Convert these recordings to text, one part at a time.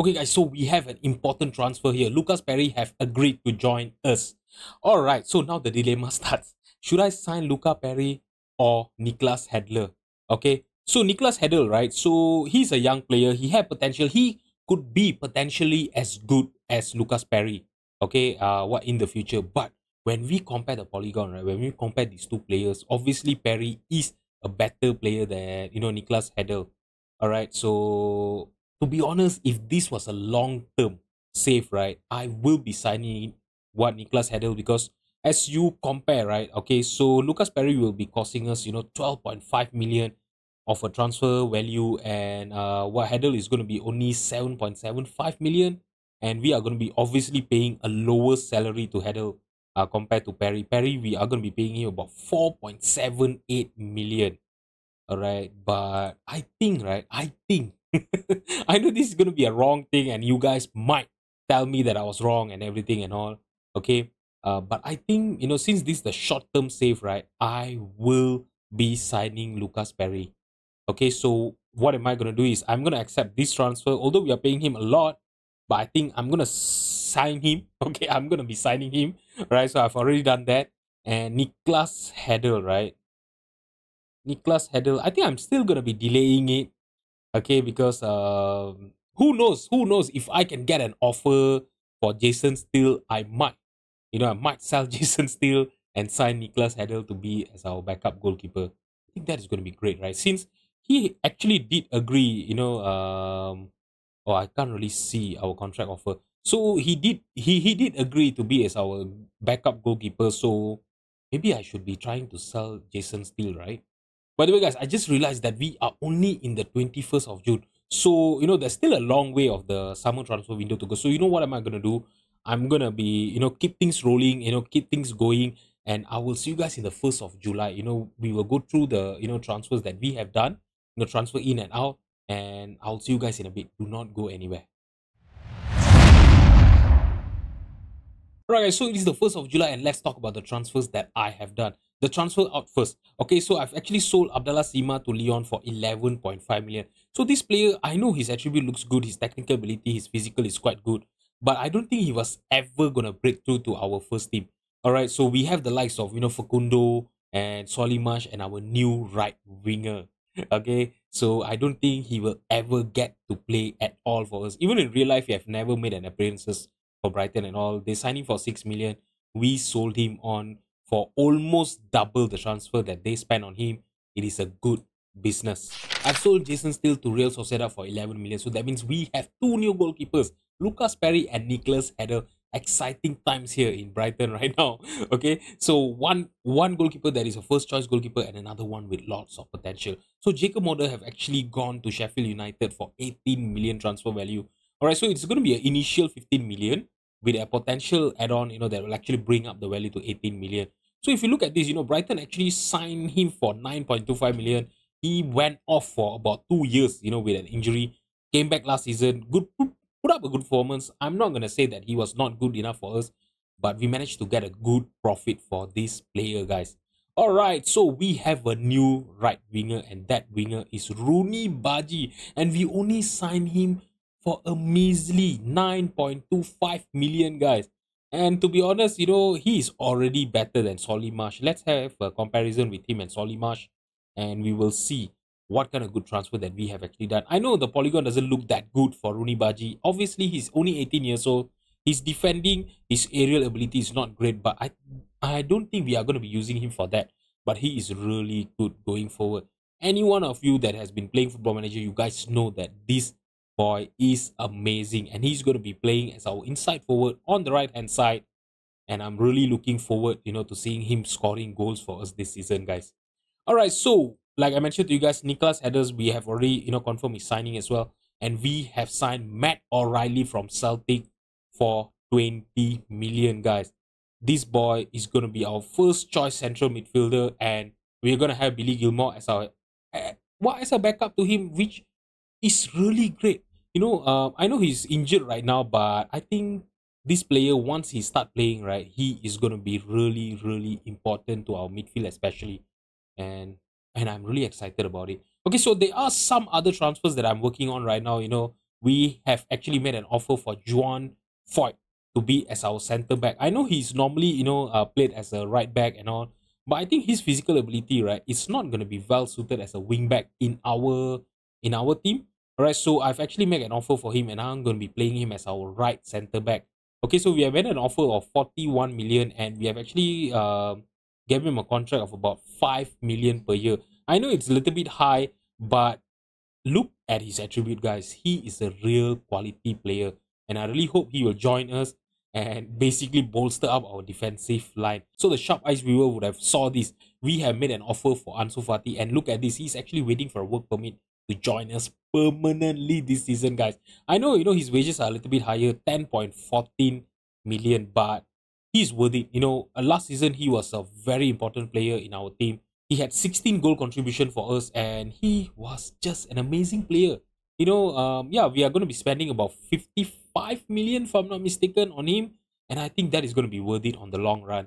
Okay guys, so we have an important transfer here. Lucas Perri have agreed to join us. Alright, so now the dilemma starts. Should I sign Lucas Perri or Niklas Hedler? Okay, so Niklas Hedler, right? So he's a young player. He had potential. He could be potentially as good as Lucas Perri. Okay, what in the future. But when we compare the polygon, right? When we compare these two players, obviously Perri is a better player than, you know, Niklas Hedler. Alright, so to be honest, if this was a long-term save, right, I will be signing what Niklas Hedler, because as you compare, right, okay, so Lucas Perri will be costing us, you know, 12.5 million of a transfer value, and what Hedler is going to be only 7.75 million, and we are going to be obviously paying a lower salary to Hedler compared to Perri. Perri, we are going to be paying him about 4.78 million, all right, but I think, right, I know this is going to be a wrong thing, and you guys might tell me that I was wrong and everything and all, okay, but I think, you know, since this is the short-term save, right, I will be signing Lucas Perri. Okay, so what am I going to do is I'm going to accept this transfer, although we are paying him a lot, but I think I'm going to sign him. Okay, I'm going to be signing him, right? So I've already done that. And Niklas Hedler, right? Niklas Hedler, I think I'm still going to be delaying it. Okay, because who knows if I can get an offer for Jason Steele, I might, you know, I might sell Jason Steele and sign Niklas Hedler to be as our backup goalkeeper. I think that is going to be great, right? Since he actually did agree, you know, oh, I can't really see our contract offer. So he did agree to be as our backup goalkeeper. So maybe I should be trying to sell Jason Steele, right? By the way, guys, I just realized that we are only in the 21st of June. So, you know, there's still a long way of the summer transfer window to go. So, you know, what am I going to do? I'm going to be, you know, keep things rolling, you know, keep things going. And I will see you guys in the 1st of July. You know, we will go through the, you know, transfers that we have done, you know, transfer in and out. And I'll see you guys in a bit. Do not go anywhere. Alright guys, so it is the 1st of July and let's talk about the transfers that I have done. The transfer out first. Okay, so I've actually sold Abdallah Sima to Lyon for 11.5 million. So this player, I know his attribute looks good, his technical ability, his physical is quite good. But I don't think he was ever going to break through to our first team. Alright, so we have the likes of, you know, Facundo and Solly March and our new right winger. Okay, so I don't think he will ever get to play at all for us. Even in real life, he have never made an appearances for Brighton and all. They signed him for 6 million. We sold him on for almost double the transfer that they spent on him. It is a good business. I've sold Jason Steele to Real Sociedad for 11 million. So that means we have two new goalkeepers, Lucas Perri and Niklas Hedler. Exciting times here in Brighton right now. Okay, so one goalkeeper that is a first choice goalkeeper and another one with lots of potential. So Jacob Oder have actually gone to Sheffield United for 18 million transfer value. All right, so it's going to be an initial 15 million with a potential add-on, you know, that will actually bring up the value to 18 million. So if you look at this, you know, Brighton actually signed him for 9.25 million. He went off for about 2 years, you know, with an injury. Came back last season. Good, put up a good performance. I'm not going to say that he was not good enough for us, but we managed to get a good profit for this player, guys. All right, so we have a new right winger, and that winger is Rooney Baji. And we only signed him for a measly 9.25 million, guys. And to be honest, you know, he is already better than Solly March. Let's have a comparison with him and Solly March, and we will see what kind of good transfer that we have actually done. I know the polygon doesn't look that good for Rooney Baji. Obviously, he's only 18 years old. He's defending. His aerial ability is not great, but I don't think we are going to be using him for that. But he is really good going forward. Any one of you that has been playing Football Manager, you guys know that this boy is amazing, and he's going to be playing as our inside forward on the right hand side, and I'm really looking forward, you know, to seeing him scoring goals for us this season, guys. All right, so like I mentioned to you guys, Niklas Hedler, we have already, you know, confirmed his signing as well, and we have signed Matt O'Riley from Celtic for 20 million, guys. This boy is going to be our first choice central midfielder, and we're going to have Billy Gilmour as our as a backup to him, which is really great. You know, I know he's injured right now, but I think this player, once he starts playing, right, he is going to be really, really important to our midfield especially. And I'm really excited about it. Okay, so there are some other transfers that I'm working on right now, you know, we have actually made an offer for Juan Foyth to be as our centre-back. I know he's normally, played as a right-back and all, but I think his physical ability, right, is not going to be well-suited as a wing-back in our team. Alright, so I've actually made an offer for him and I'm going to be playing him as our right centre-back. Okay, so we have made an offer of 41 million and we have actually gave him a contract of about 5 million per year. I know it's a little bit high, but look at his attribute, guys. He is a real quality player. And I really hope he will join us and basically bolster up our defensive line. So the sharp eyes viewer would have saw this. We have made an offer for Ansu Fati and look at this. He's actually waiting for a work permit to join us permanently this season, guys. I know, his wages are a little bit higher, 10.14 million, but he's worth it. Last season, he was a very important player in our team. He had 16 goal contribution for us and he was just an amazing player. Yeah, we are going to be spending about 55 million, if I'm not mistaken, on him. And I think that is going to be worth it on the long run.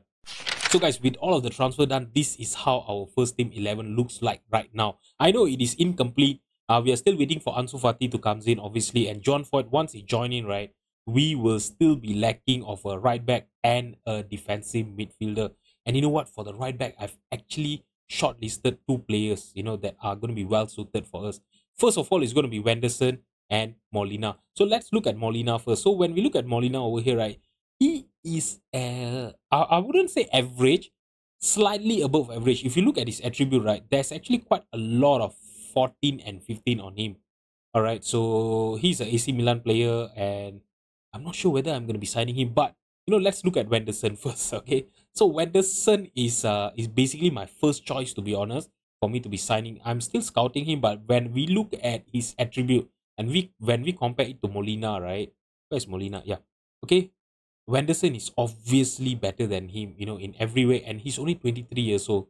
So guys, with all of the transfer done, this is how our first team 11 looks like right now. I know it is incomplete. We are still waiting for Ansu Fati to come in, obviously. And Juan Foyth, once he joins in, right, we will still be lacking of a right back and a defensive midfielder. And you know what? For the right back, I've actually shortlisted two players, that are going to be well suited for us. First of all, it's going to be Wenderson and Molina. So let's look at Molina first. So when we look at Molina over here, right, he is, I wouldn't say average, slightly above average. If you look at his attribute, right, there's actually quite a lot of 14 and 15 on him. All right, so he's an AC Milan player and I'm not sure whether I'm going to be signing him, but, let's look at Wenderson first, okay? So Wenderson is basically my first choice, to be honest. For me to be signing, I'm still scouting him, but when we look at his attribute and when we compare it to Molina, right? Where's Molina? Yeah, okay. Wenderson is obviously better than him, in every way, and he's only 23 years old.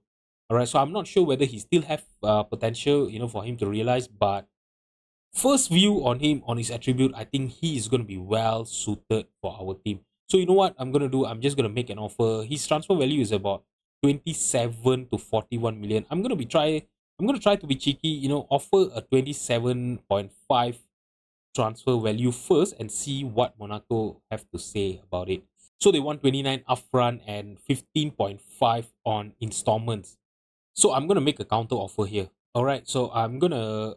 All right, so I'm not sure whether he still have potential, for him to realize. But first view on him, on his attribute, I think he is going to be well suited for our team. So you know what I'm going to do? I'm just going to make an offer. His transfer value is about 27 to 41 million. I'm going to try to be cheeky, offer a 27.5 transfer value first and see what Monaco have to say about it. So they want 29 upfront and 15.5 on installments. So I'm going to make a counter offer here. All right. So I'm going to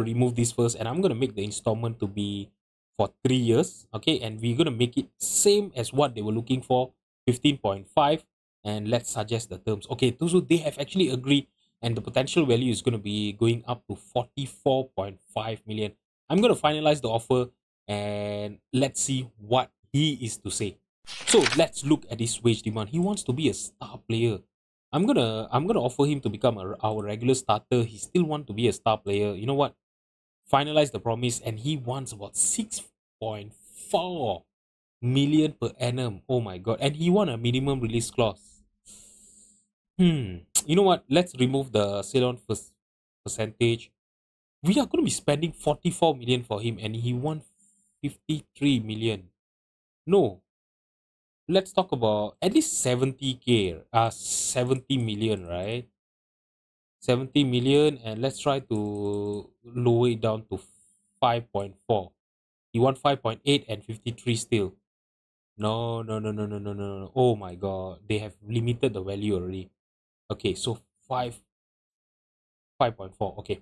remove this first and I'm going to make the installment to be for 3 years, okay? And we're going to make it same as what they were looking for, 15.5. And let's suggest the terms. Okay, so they have actually agreed and the potential value is going to be going up to 44.5 million. I'm going to finalize the offer and let's see what he is to say. So let's look at his wage demand. He wants to be a star player. I'm going to offer him to become our regular starter. He still wants to be a star player. You know what? Finalize the promise and he wants about 6.4 million per annum. Oh my god. And he wants a minimum release clause. You know what? Let's remove the sell-on first percentage. We are going to be spending 44 million for him and he won 53 million. No. Let's talk about at least 70k. 70 million, right? 70 million and let's try to lower it down to 5.4. He won 5.8 and 53 still. No. Oh my god. They have limited the value already. Okay, so 5.4. Okay.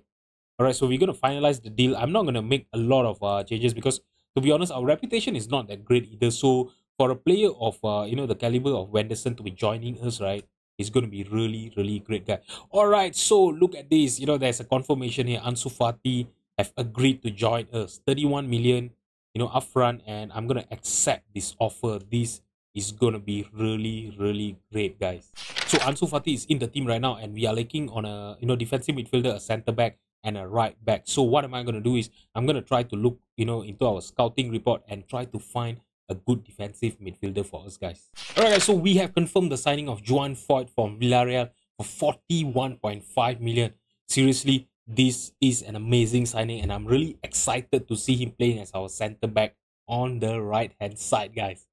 Alright, so we're going to finalize the deal. I'm not going to make a lot of changes because, to be honest, our reputation is not that great either. So, for a player of, the caliber of Wenderson to be joining us, right, it's going to be really, really great guy. Alright, so look at this. There's a confirmation here. Ansu Fati have agreed to join us. 31 million. Upfront, and I'm gonna accept this offer. This is gonna be really, really great, guys. So Ansu Fati is in the team right now, and we are lacking on a defensive midfielder, a centre back, and a right back. So what am I gonna do is I'm gonna try to look into our scouting report and try to find a good defensive midfielder for us, guys. All right, guys. So we have confirmed the signing of Juan Foyth from Villarreal for 41.5 million. Seriously. This is an amazing signing and I'm really excited to see him playing as our centre-back on the right-hand side, guys.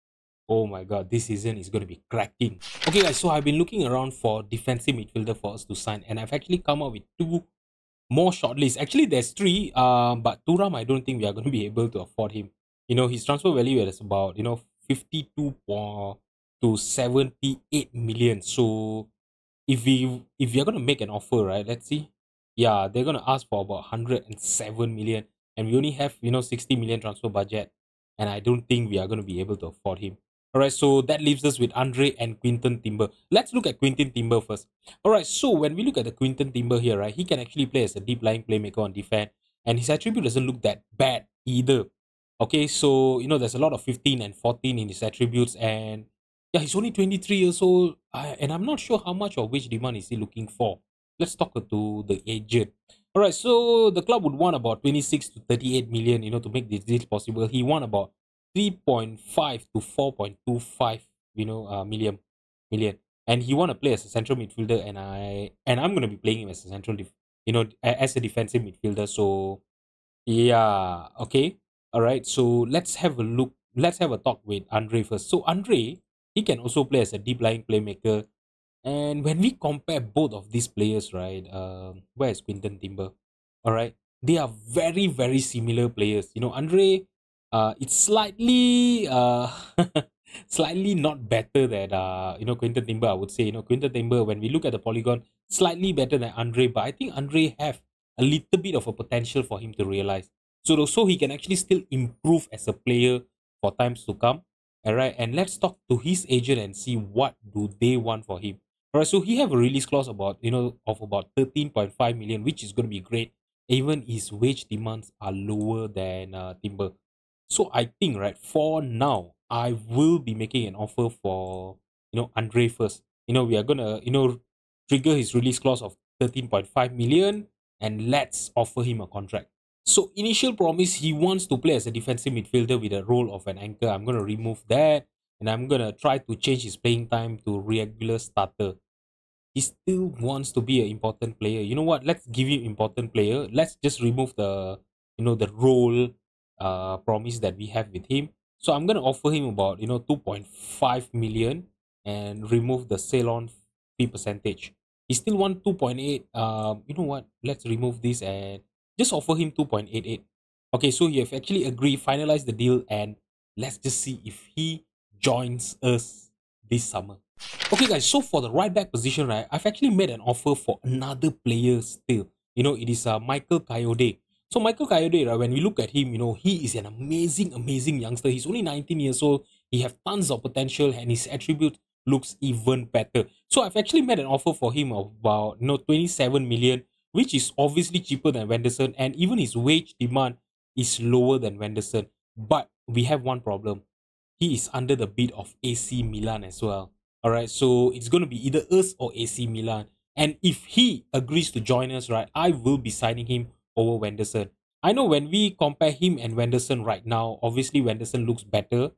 Oh my god, this season is going to be cracking. Okay guys, so I've been looking around for defensive midfielder for us to sign and I've actually come up with two more shortlist. Actually, there's three, but Thuram, I don't think we are going to be able to afford him. You know, his transfer value is about, you know, 52 to 78 million. So if we are going to make an offer, right, let's see. Yeah, they're going to ask for about 107 million. And we only have, you know, 60 million transfer budget. And I don't think we are going to be able to afford him. Alright, so that leaves us with Andre and Quinton Timber. Let's look at Quinton Timber first. Alright, so when we look at the Quinton Timber here, right, he can actually play as a deep-lying playmaker on defense. And his attribute doesn't look that bad either. Okay, so, you know, there's a lot of 15 and 14 in his attributes. And, yeah, he's only 23 years old. And I'm not sure how much or which demand is he looking for. Let's talk to the agent. Alright, so the club would want about 26 to 38 million, you know, to make this deal possible. He won about 3.5 to 4.25 million, and he want to play as a central midfielder, and I'm going to be playing him as a central as a defensive midfielder. So yeah, okay, all right, so let's have a look, let's have a talk with Andre first. So Andre, he can also play as a deep lying playmaker, and when we compare both of these players, right, where is Quinton Timber? All right, they are very, very similar players. You know, Andre, it's slightly slightly not better than you know, Quinton Timber, I would say. You know, Quinton Timber, when we look at the polygon, slightly better than Andre, but I think Andre have a little bit of a potential for him to realize. So he can actually still improve as a player for times to come. Alright, and let's talk to his agent and see what do they want for him. Alright, so he have a release clause about, you know, of about 13.5 million, which is gonna be great. Even his wage demands are lower than Timber. So I think, right, for now, I will be making an offer for, you know, Andre first. You know, we are going to, you know, trigger his release clause of 13.5 million and let's offer him a contract. So initial promise, he wants to play as a defensive midfielder with a role of an anchor. I'm going to remove that and I'm going to try to change his playing time to regular starter. He still wants to be an important player. You know what? Let's give him important player. Let's just remove the, you know, the role promise that we have with him. So I'm going to offer him about, you know, 2.5 million and remove the sale on fee percentage. He still wants 2.8. You know what? Let's remove this and just offer him 2.88. Okay, so you have actually agreed, finalize the deal, and let's just see if he joins us this summer. Okay, guys, so for the right back position, right, I've actually made an offer for another player still. You know, it is Michael Kayode. So Michael Kayode, right, when we look at him, you know, he is an amazing youngster. He's only 19 years old. He has tons of potential and his attribute looks even better. So I've actually made an offer for him of about, you know, 27 million, which is obviously cheaper than Wenderson. And even his wage demand is lower than Wenderson. But we have one problem. He is under the bid of AC Milan as well. All right, so it's going to be either us or AC Milan. And if he agrees to join us, right, I will be signing him over Wenderson. I know when we compare him and Wenderson right now, obviously Wenderson looks better.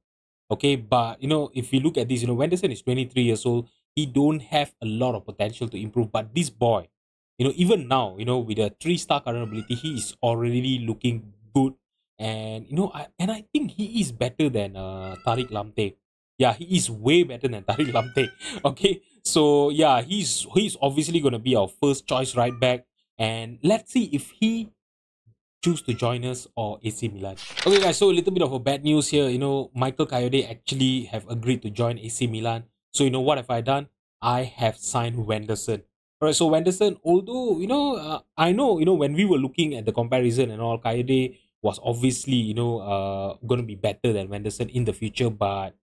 Okay, but you know, if you look at this, you know, Wenderson is 23 years old. He don't have a lot of potential to improve. But this boy, you know, even now, you know, with a 3-star current ability, he is already looking good. And you know, I think he is better than Tariq Lamptey. Yeah, he is way better than Tariq Lamptey. Okay, so yeah, he's obviously gonna be our first choice right back. And let's see if he chooses to join us or AC Milan. Okay, guys, so a little bit of a bad news here. You know, Michael Kayode actually have agreed to join AC Milan. So, you know, what have I done? I have signed Wenderson. Alright, so Wenderson, although, you know, I know, you know, when we were looking at the comparison and all, Kayode was obviously, you know, going to be better than Wenderson in the future. But,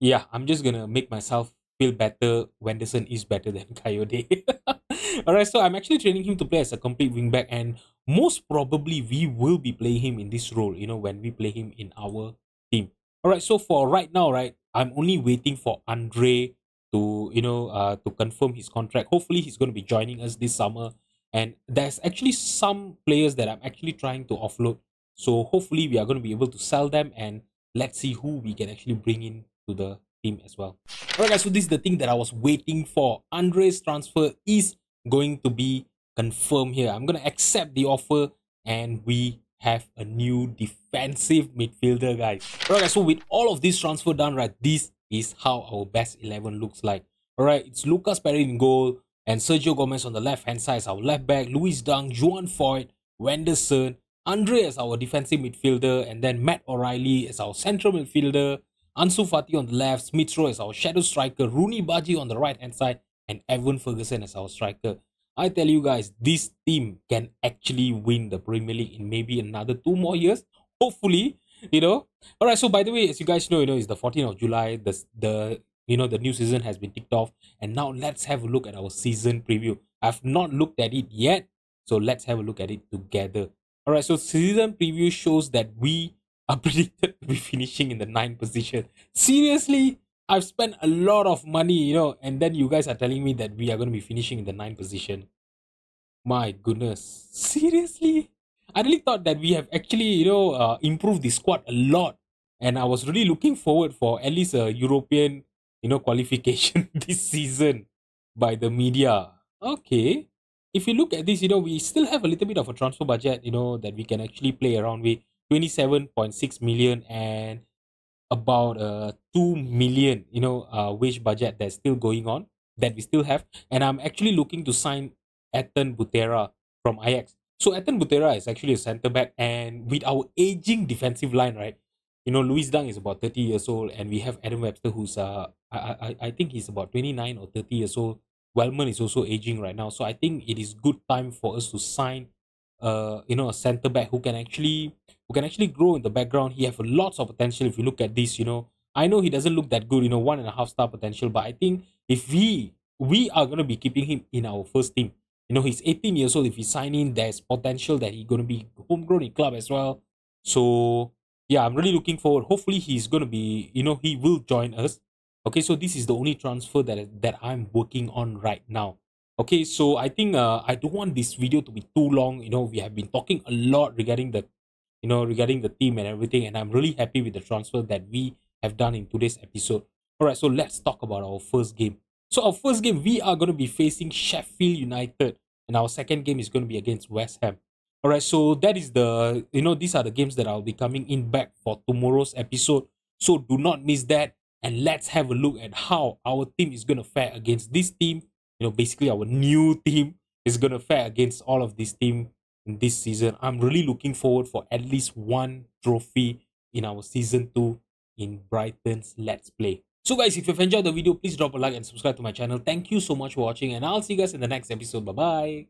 yeah, I'm just going to make myself feel better. Wenderson is better than Kayode. Alright, so I'm actually training him to play as a complete wingback, and most probably we will be playing him in this role, you know, when we play him in our team. Alright, so for right now, right, I'm only waiting for Andre to, you know, to confirm his contract. Hopefully he's going to be joining us this summer, and there's actually some players that I'm actually trying to offload. So hopefully we are going to be able to sell them, and let's see who we can actually bring in to the team as well. Alright, guys, so this is the thing that I was waiting for. Andre's transfer is going to be confirmed here. I'm going to accept the offer, and we have a new defensive midfielder, guys. Alright, guys, so with all of this transfer done, right, this is how our best 11 looks like. Alright, it's Lucas Perri in goal, And Sergio Gomez on the left-hand side is our left back. Lewis Dunk, Juan Foyth, Wenderson, Andre as our defensive midfielder, and then Matt O'Riley as our central midfielder. Ansu Fati on the left, Smith Rowe as our shadow striker, Rooney Baji on the right-hand side, and Evan Ferguson as our striker. I tell you guys, this team can actually win the Premier League in maybe another 2 more years. Hopefully, you know. Alright, so by the way, as you guys know, it's the 14th of July. The new season has been ticked off. And now let's have a look at our season preview. I've not looked at it yet. So let's have a look at it together. Alright, so season preview shows that we are predicted to be finishing in the 9th position. Seriously? I've spent a lot of money, and then you guys are telling me that we are going to be finishing in the 9th position. My goodness. Seriously? I really thought that we have actually, improved the squad a lot. And I was really looking forward for at least a European, qualification this season by the media. Okay. If you look at this, we still have a little bit of a transfer budget, that we can actually play around with. 27.6 million and about 2 million wage budget that's still going on, that we still have. And I'm actually looking to sign Ethan Butera from Ajax. So Ethan Butera is actually a centre back, and with our aging defensive line, right, Lewis Dunk is about 30 years old, and we have Adam Webster who's I think he's about 29 or 30 years old. Wellman is also aging right now, so I think it is good time for us to sign a centre back who can actually grow in the background. He has lots of potential. If you look at this, I know he doesn't look that good, 1.5-star potential, but I think if we are going to be keeping him in our first team, he's 18 years old. If he sign in, there's potential that he's going to be homegrown in club as well. So yeah, I'm really looking forward. Hopefully he's going to be, he will join us. Okay, so this is the only transfer that I'm working on right now. Okay, so I think I don't want this video to be too long. We have been talking a lot regarding the, regarding the team and everything. And I'm really happy with the transfer that we have done in today's episode. All right, so let's talk about our first game. So our first game, we are going to be facing Sheffield United. And our second game is going to be against West Ham. All right, so that is the, these are the games that I'll be coming in back for tomorrow's episode. So do not miss that. And let's have a look at how our team is going to fare against this team. Basically our new team is going to fare against all of this team in this season. I'm really looking forward for at least one trophy in our season 2 in Brighton's Let's Play. So guys, if you've enjoyed the video, please drop a like and subscribe to my channel. Thank you so much for watching, and I'll see you guys in the next episode. Bye-bye.